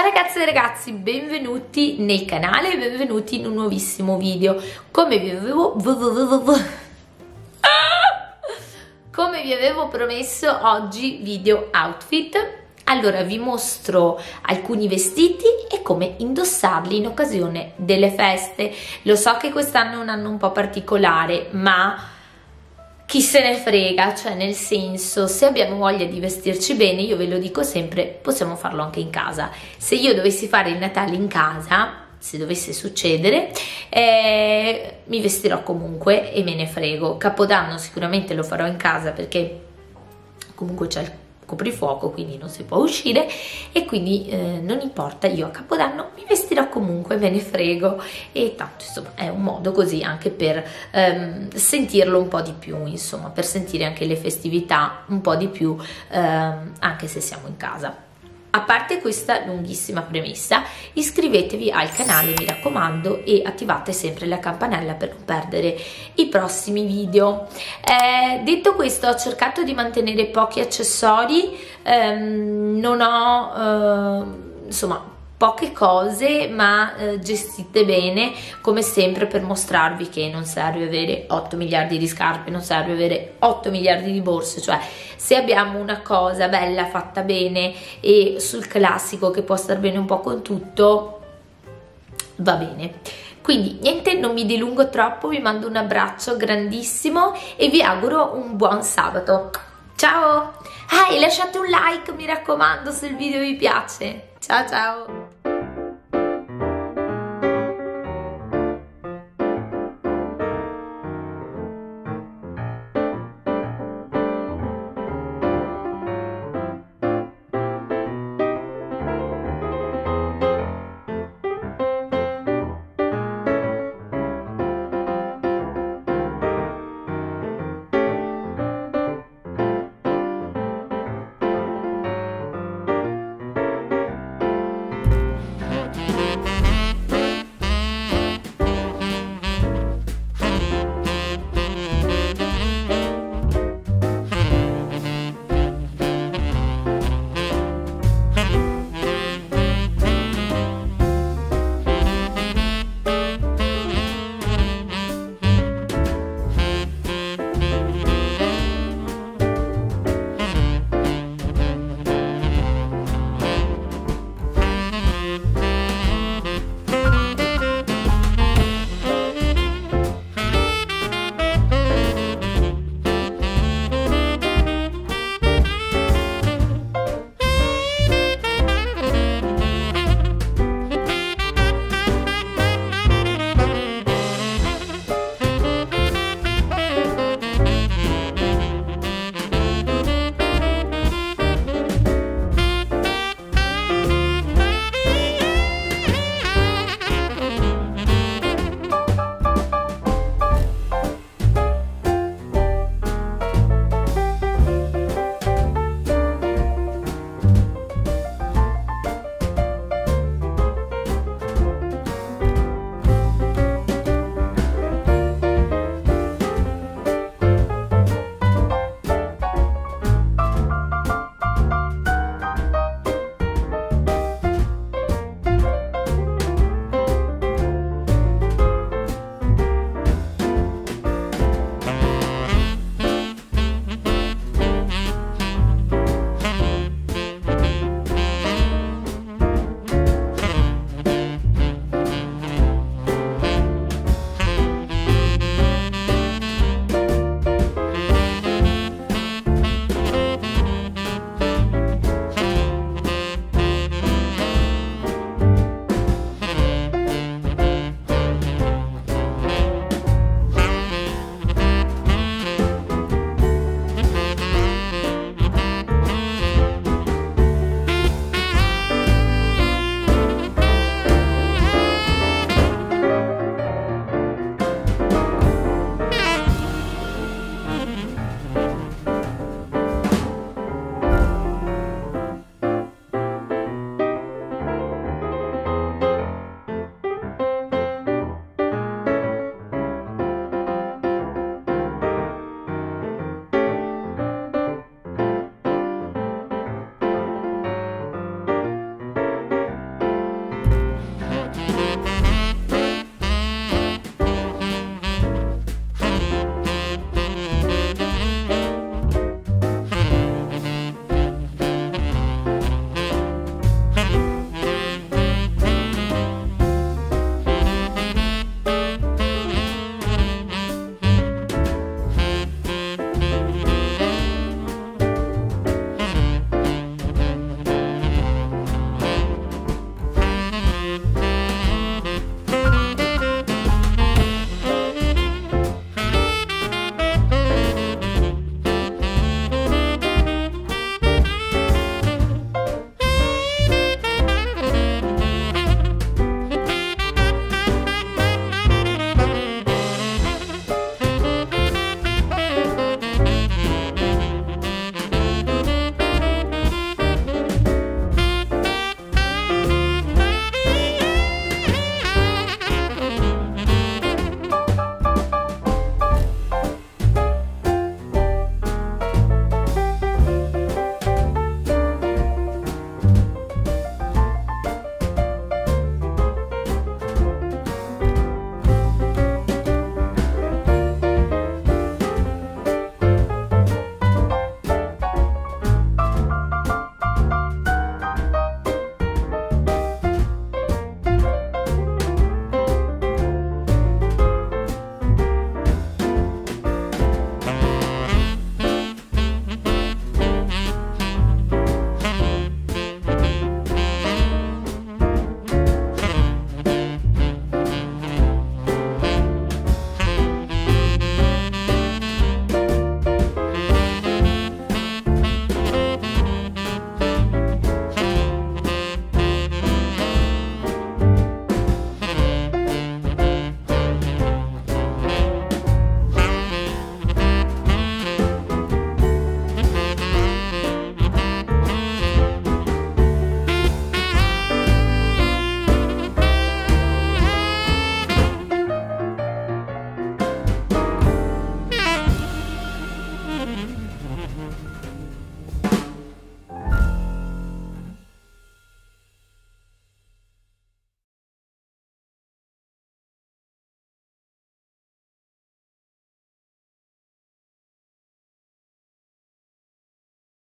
Ciao ragazze e ragazzi, benvenuti nel canale e benvenuti in un nuovissimo video. Come vi avevo promesso, oggi video outfit. Allora vi mostro alcuni vestiti e come indossarli in occasione delle feste. Lo so che quest'anno è un anno un po' particolare, ma chi se ne frega, cioè nel senso, se abbiamo voglia di vestirci bene, io ve lo dico sempre, possiamo farlo anche in casa. Se io dovessi fare il Natale in casa, se dovesse succedere, mi vestirò comunque e me ne frego. Capodanno sicuramente lo farò in casa perché comunque c'è il coprifuoco, quindi non si può uscire e quindi non importa, io a Capodanno mi vestirò comunque, me ne frego, e tanto insomma è un modo così anche per sentirlo un po' di più, insomma, per sentire anche le festività un po' di più anche se siamo in casa. A parte questa lunghissima premessa, iscrivetevi al canale, mi raccomando, e attivate sempre la campanella per non perdere i prossimi video. Detto questo, ho cercato di mantenere pochi accessori, non ho insomma poche cose, ma gestite bene come sempre per mostrarvi che non serve avere 8 miliardi di scarpe, non serve avere 8 miliardi di borse, cioè se abbiamo una cosa bella fatta bene e sul classico che può star bene un po' con tutto, va bene. Quindi niente, non mi dilungo troppo, vi mando un abbraccio grandissimo e vi auguro un buon sabato. Ciao! E lasciate un like, mi raccomando, se il video vi piace. Ciao ciao!